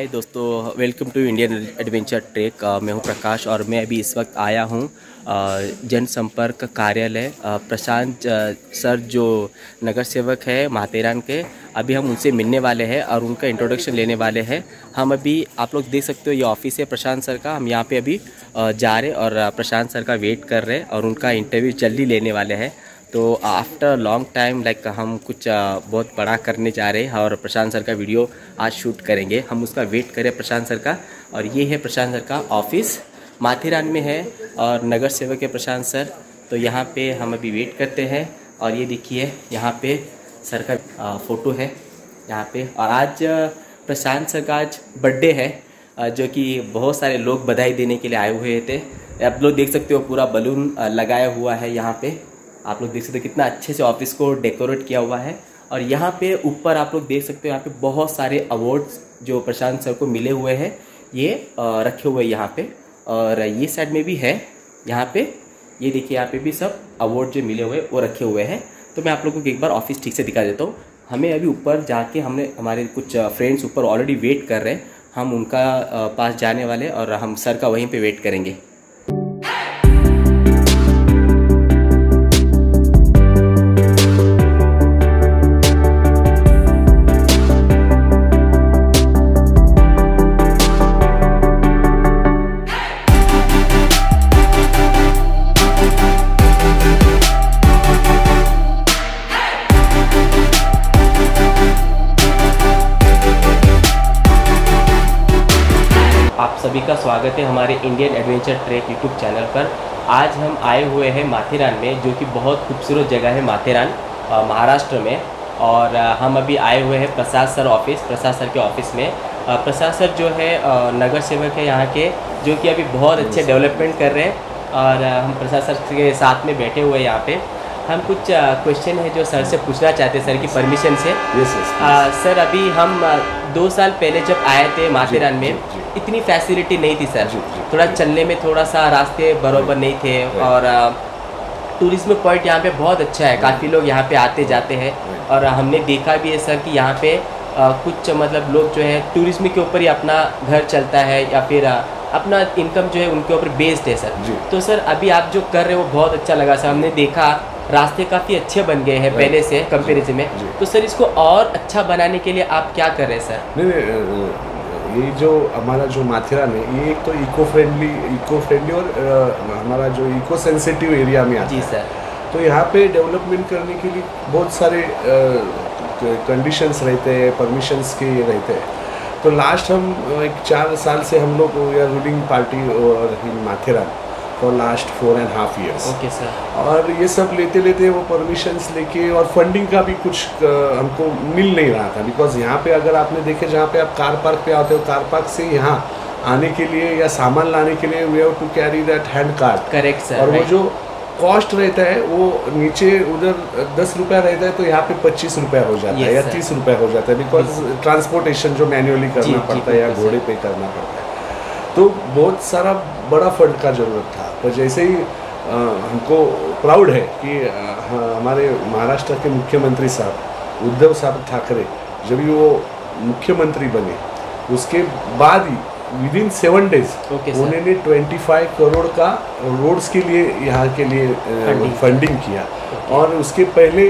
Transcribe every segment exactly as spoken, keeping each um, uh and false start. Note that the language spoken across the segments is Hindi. हाय दोस्तों, welcome to Indian adventure track. मैं हूं प्रकाश और मैं अभी इस वक्त आया हूं जनसंपर्क कार्यालय प्रशांत सर जो नगर सेवक है माथेरान के। अभी हम उनसे मिलने वाले हैं और उनका इंट्रोडक्शन लेने वाले हैं। हम अभी आप लोग देख सकते हो ये ऑफिस है प्रशांत सर का। हम यहाँ पे अभी जा रहे और प्रशांत सर का वेट कर रहे हैं और उनका इंटरव्यू जल्दी लेने वाले हैं। तो आफ्टर लॉन्ग टाइम लाइक हम कुछ बहुत बड़ा करने जा रहे हैं और प्रशांत सर का वीडियो आज शूट करेंगे। हम उसका वेट करें प्रशांत सर का। और ये है प्रशांत सर का ऑफिस, माथेरान में है और नगर सेवक है प्रशांत सर। तो यहाँ पे हम अभी वेट करते हैं। और ये देखिए यहाँ पे सर का फ़ोटो है यहाँ पे। और आज प्रशांत सर का आज बर्थडे है, जो कि बहुत सारे लोग बधाई देने के लिए आए हुए थे। आप लोग देख सकते हो पूरा बलून लगाया हुआ है यहाँ पे। आप लोग देख सकते हो कितना अच्छे से ऑफिस को डेकोरेट किया हुआ है। और यहाँ पे ऊपर आप लोग देख सकते हो यहाँ पे बहुत सारे अवार्ड्स जो प्रशांत सर को मिले हुए हैं ये रखे हुए हैं यहाँ पे। और ये साइड में भी है यहाँ पे, ये देखिए यहाँ पे भी सब अवार्ड जो मिले हुए वो रखे हुए हैं। तो मैं आप लोगों को एक बार ऑफिस ठीक से दिखा देता हूँ। हमें अभी ऊपर जाके हमने हमारे कुछ फ्रेंड्स ऊपर ऑलरेडी वेट कर रहे हैं, हम उनका पास जाने वाले और हम सर का वहीं पर वेट करेंगे। सभी का स्वागत है हमारे Indian adventure track YouTube channel पर। आज हम आए हुए हैं माथेरान में, जो कि बहुत खूबसूरत जगह है माथेरान महाराष्ट्र में। और हम अभी आए हुए हैं Prasad sir office, Prasad sir के ऑफिस में। प्रसाद सर जो है नगर सेवक है यहाँ के, जो कि अभी बहुत अच्छे डेवलपमेंट कर रहे हैं। और हम प्रसाद सर के साथ में बैठे हुए हैं यहाँ पर। हम कुछ क्वेश्चन है जो सर से पूछना चाहते हैं सर की परमिशन से। yes, yes, yes. सर अभी हम दो साल पहले जब आए थे माथेरान में, इतनी फैसिलिटी नहीं थी सर। जी, जी, थोड़ा चलने में थोड़ा सा रास्ते बराबर नहीं थे। और टूरिज्म पॉइंट यहाँ पे बहुत अच्छा है, काफ़ी लोग यहाँ पे आते जाते हैं। और हमने देखा भी है सर कि यहाँ पे कुछ मतलब लोग जो है टूरिज्म के ऊपर ही अपना घर चलता है या फिर अपना इनकम जो है उनके ऊपर बेस्ड है सर। तो सर अभी आप जो कर रहे हो वो बहुत अच्छा लगा सर। हमने देखा रास्ते काफ़ी अच्छे बन गए हैं पहले से कंपेरिजन में। तो सर इसको और अच्छा बनाने के लिए आप क्या कर रहे हैं सर? नहीं, ये जो हमारा जो माथेरान है ये एक तो इको फ्रेंडली इको फ्रेंडली और हमारा जो इको सेंसिटिव एरिया में आता है। जी सर। तो यहाँ पे डेवलपमेंट करने के लिए बहुत सारे कंडीशंस रहते हैं, परमिशंस के रहते हैं। तो लास्ट हम एक चार साल से हम लोग रूलिंग पार्टी और Matheran for last four and half years. Okay sir. और ये सब लेते लेते वो परमिशंस लेके और फंडिंग का भी कुछ हमको मिल नहीं रहा था। बिकॉज यहाँ पे अगर आपने देखे जहाँ पे आप कार पार्क पे आते हो, कार पार्क से यहाँ आने के लिए या सामान लाने के लिए we have to carry that hand cart. Correct sir. और वो जो कॉस्ट रहता है वो नीचे उधर दस रुपया रहता है तो यहाँ पे पच्चीस रुपया हो जाता yes, है या तीस रुपया हो जाता है। बिकॉज ट्रांसपोर्टेशन जो मैन्युअली करना जी, पड़ता है या घोड़े पे करना पड़ता है। तो बहुत सारा बड़ा फंड का ज़रूरत था। तो जैसे ही आ, हमको प्राउड है कि हमारे महाराष्ट्र के मुख्यमंत्री साहब उद्धव साहब ठाकरे जब भी वो मुख्यमंत्री बने उसके बाद ही विद इन सेवन डेज उन्होंने पच्चीस करोड़ का रोड्स के लिए यहाँ के लिए फंडिंग, फंडिंग किया। okay. और उसके पहले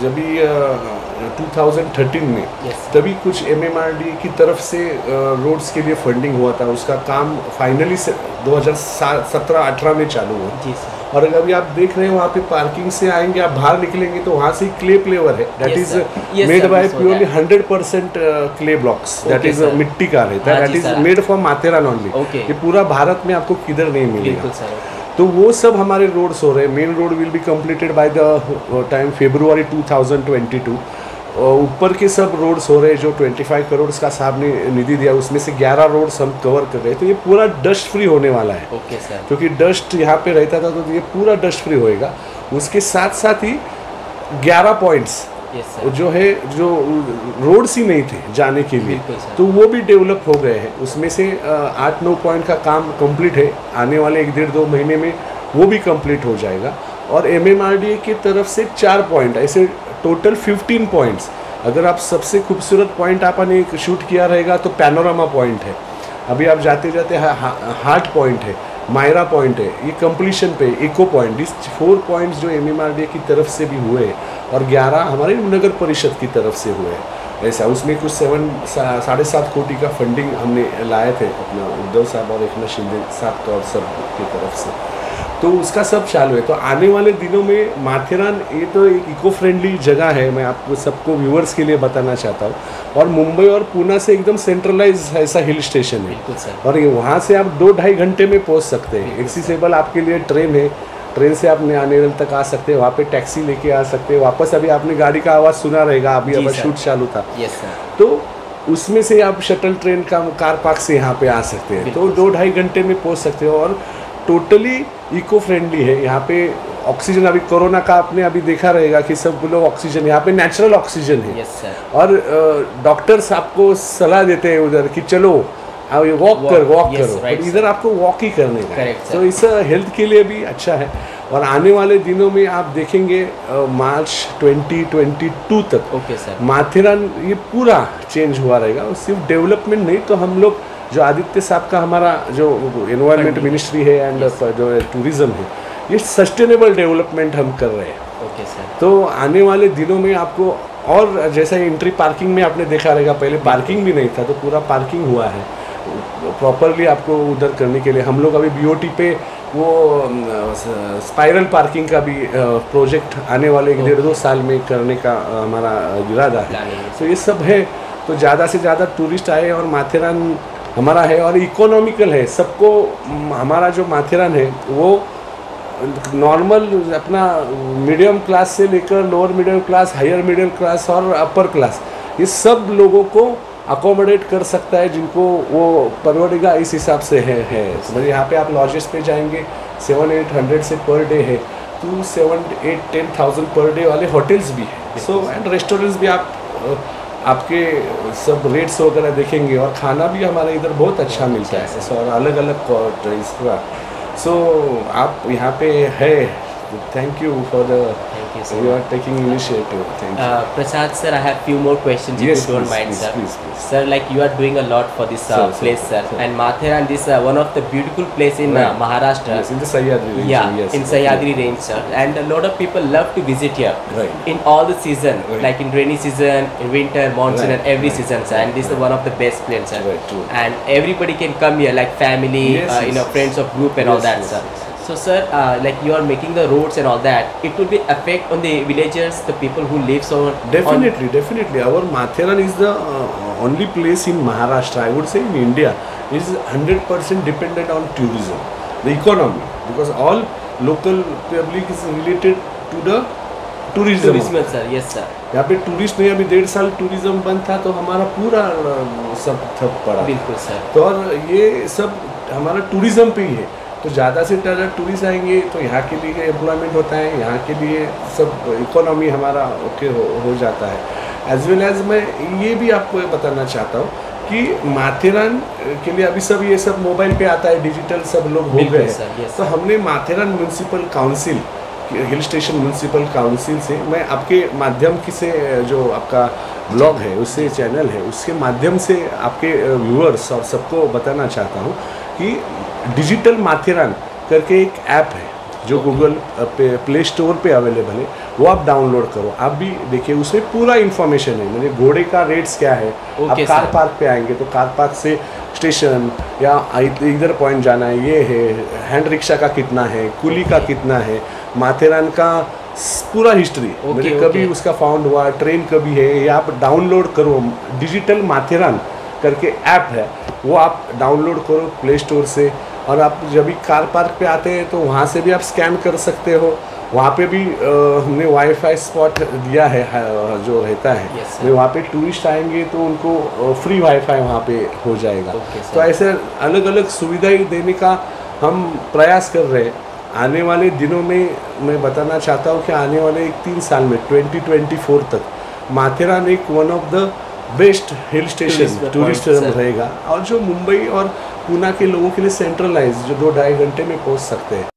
जब भी दो हज़ार तेरह में yes. तभी कुछ एमएमआरडीए की तरफ से रोड्स के लिए फंडिंग हुआ था। उसका काम फाइनली दो हज़ार सत्रह अठारह में चालू हुआ। जी सर। और अगर अभी आप देख रहे हो वहाँ पे पार्किंग से आएंगे आप बाहर निकलेंगे तो वहाँ से क्ले प्लेवर है that is made by purely hundred percent clay blocks that is मिट्टी का रहता है that is made for Matheran only. ये पूरा भारत में आपको किधर नहीं मिलेगा। तो वो सब हमारे रोड्स हो रहे हैं। Main road will be completed by the time February two thousand twenty two. ऊपर के सब रोड्स हो रहे हैं जो पच्चीस करोड़ का साहब ने निधि दिया, उसमें से ग्यारह रोड्स हम कवर कर रहे हैं। तो ये पूरा डस्ट फ्री होने वाला है। Okay sir. क्योंकि डस्ट यहाँ पे रहता था तो ये पूरा डस्ट फ्री होएगा। उसके साथ साथ ही ग्यारह पॉइंट्स जो है जो रोड्स ही नहीं थे जाने के लिए तो वो भी डेवलप हो गए हैं। उसमें से आठ नौ पॉइंट का काम कंप्लीट है, आने वाले एक डेढ़ दो महीने में वो भी कंप्लीट हो जाएगा। और एमएमआरडीए की तरफ से चार पॉइंट ऐसे टोटल फिफ्टीन पॉइंट्स अगर आप सबसे खूबसूरत पॉइंट आपने शूट किया रहेगा तो पैनोरामा पॉइंट है। अभी आप जाते जाते हा, हा, हार्ट पॉइंट है, मायरा पॉइंट है, ये कंप्लीशन पे इको पॉइंट, इस फोर पॉइंट्स जो एमएमआरडीए की तरफ से भी हुए और ग्यारह हमारे नगर परिषद की तरफ से हुए ऐसा। उसमें कुछ सेवन सा, साढ़े सात कोटी का फंडिंग हमने लाए थे अपना उद्धव साहब और एक नाथ शिंदे साहब और सब की तरफ से, तो उसका सब चालू है। तो आने वाले दिनों में माथेरान ये तो एक इको फ्रेंडली जगह है, मैं आपको सबको व्यूअर्स के लिए बताना चाहता हूँ। और मुंबई और पुणे से एकदम सेंट्रलाइज ऐसा हिल स्टेशन है और ये वहाँ से आप दो ढाई घंटे में पहुँच सकते हैं। एक्सेसिबल आपके लिए ट्रेन है, ट्रेन से आप नानेरल तक आ सकते हैं, वहाँ पे टैक्सी लेके आ सकते हैं वापस। अभी आपने गाड़ी का आवाज़ सुना रहेगा, अभी अब शूट चालू था, तो उसमें से आप शटल ट्रेन का कार पार्क से यहाँ पे आ सकते हैं, तो दो ढाई घंटे में पहुँच सकते हो और टोटली इको फ्रेंडली है। यहाँ पे ऑक्सीजन, अभी कोरोना का आपने अभी देखा रहेगा कि सब लोग ऑक्सीजन, यहाँ पे नेचुरल ऑक्सीजन है। yes, और डॉक्टर्स आपको सलाह देते हैं उधर कि चलो वॉक कर वॉक yes, करो right, इधर आपको वॉक ही करने का, तो इस हेल्थ के लिए भी अच्छा है। और आने वाले दिनों में आप देखेंगे मार्च ट्वेंटी ट्वेंटी टू तक okay, माथेरान ये पूरा चेंज हुआ रहेगा। और सिर्फ डेवलपमेंट नहीं, तो हम लोग जो आदित्य साहब का हमारा जो एनवायरमेंट मिनिस्ट्री है एंड जो टूरिज़्म है, ये सस्टेनेबल डेवलपमेंट हम कर रहे हैं। ओके सर, तो आने वाले दिनों में आपको और जैसा एंट्री पार्किंग में आपने देखा रहेगा, पहले पार्किंग भी नहीं था, तो पूरा पार्किंग हुआ है प्रॉपरली आपको उधर करने के लिए। हम लोग अभी बीओटी पे वो स्पाइरल पार्किंग का भी प्रोजेक्ट आने वाले एक डेढ़ दो साल में करने का हमारा इरादा है। तो ये सब है, तो ज़्यादा से ज़्यादा टूरिस्ट आए और माथेरान हमारा है और इकोनॉमिकल है सबको। हमारा जो माथेरान है वो नॉर्मल अपना मीडियम क्लास से लेकर lower medium class, higher medium class और अपर क्लास, ये सब लोगों को अकोमोडेट कर सकता है जिनको वो परवड़ेगा, इस हिसाब से है है मतलब यहाँ पे आप लॉजेस पे जाएंगे सेवन एट हंड्रेड से पर डे है, two seven eight ten thousand per day वाले होटल्स भी है। सो एंड रेस्टोरेंट्स भी आप आपके सब रेट्स वगैरह देखेंगे और खाना भी हमारे इधर बहुत अच्छा मिलता है सो, और अलग अलग क्वार्टर्स का। सो आप यहाँ पे है, thank you for the you are taking initiative. Thank you Prasad sir, I have few more questions if you don't mind sir. Sir like you are doing a lot for this place sir, and Matheran this one of the beautiful place in Maharashtra in the Sahyadri range, in Sahyadri range sir, and a lot of people love to visit here right, in all the season right, like in rainy season, in winter, monsoon right, and every right, season sir, and this is one of the best place sir right, and everybody can come here like family yes, uh, you know friends of group and yes, all that yes, sir yes, yes. So sir, uh, like you are making the roads and all that, it will be affect on the villagers, the people who live on. Definitely, on definitely. Our Matheran is the uh, only place in Maharashtra, I would say in India, is one hundred percent dependent on tourism, the economy, because all local public is related to the tourism. Tourism sir, yes sir. यहाँ पे टूरिस्ट नहीं, अभी डेढ़ साल टूरिज्म बंद था तो हमारा पूरा सब ठप पड़ा। बिल्कुल सर। तो और ये सब हमारा टूरिज्म पे ही है, तो ज़्यादा से ज़्यादा टूरिस्ट आएंगे तो यहाँ के लिए एम्प्लॉयमेंट होता है, यहाँ के लिए सब इकोनॉमी हमारा ओके हो, हो जाता है। एज वेल एज मैं ये भी आपको ये बताना चाहता हूँ कि माथेरान के लिए अभी सब ये सब मोबाइल पे आता है, डिजिटल सब लोग हो गए हैं, तो हमने Matheran municipal council, hill station municipal council से, मैं आपके माध्यम की से जो आपका ब्लॉग है उससे चैनल है उसके माध्यम से आपके व्यूअर्स और सबको बताना चाहता हूँ कि डिजिटल माथेरान करके एक ऐप है जो गूगल पे प्ले स्टोर पे अवेलेबल है, वो आप डाउनलोड करो, आप भी देखिए, उसमें पूरा इन्फॉर्मेशन है, मतलब घोड़े का रेट्स क्या है okay, आप कार पार्क पे आएंगे तो कार पार्क से स्टेशन या इधर पॉइंट जाना है ये है, हैंड रिक्शा का कितना है, कुली okay. का कितना है, माथेरान का पूरा हिस्ट्री okay, मतलब okay. कभी उसका फाउंड हुआ, ट्रेन कभी है, ये आप डाउनलोड करो। डिजिटल माथेरान करके ऐप है, वो आप डाउनलोड करो प्ले स्टोर से, और आप जब भी कार पार्क पे आते हैं तो वहाँ से भी आप स्कैन कर सकते हो। वहाँ पे भी आ, हमने वाईफाई स्पॉट दिया है जो रहता है yes, वहाँ पे टूरिस्ट आएंगे तो उनको फ्री वाईफाई वहाँ पे हो जाएगा okay, तो ऐसे अलग अलग सुविधाएं देने का हम प्रयास कर रहे हैं। आने वाले दिनों में मैं बताना चाहता हूँ कि आने वाले एक तीन साल में ट्वेंटी ट्वेंटी फोर तक माथेरान एक one of the best hill station tourist रहेगा और जो मुंबई और पुणे के लोगों के लिए सेंट्रलाइज, जो दो ढाई घंटे में पहुंच सकते हैं।